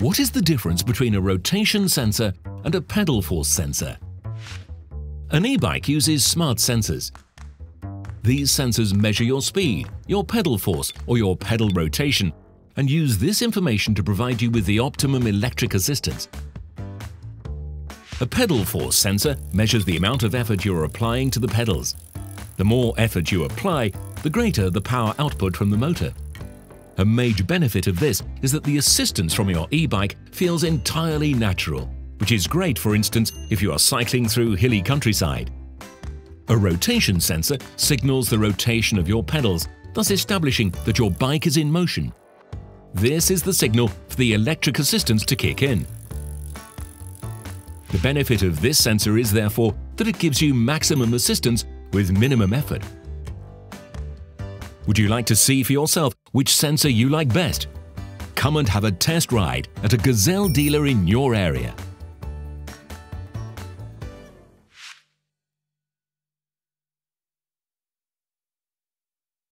What is the difference between a rotation sensor and a pedal force sensor? An e-bike uses smart sensors. These sensors measure your speed, your pedal force, or your pedal rotation, and use this information to provide you with the optimum electric assistance. A pedal force sensor measures the amount of effort you are applying to the pedals. The more effort you apply, the greater the power output from the motor. A major benefit of this is that the assistance from your e-bike feels entirely natural, which is great, for instance, if you are cycling through hilly countryside. A rotation sensor signals the rotation of your pedals, thus establishing that your bike is in motion. This is the signal for the electric assistance to kick in. The benefit of this sensor is therefore that it gives you maximum assistance with minimum effort. Would you like to see for yourself which sensor you like best? Come and have a test ride at a Gazelle dealer in your area.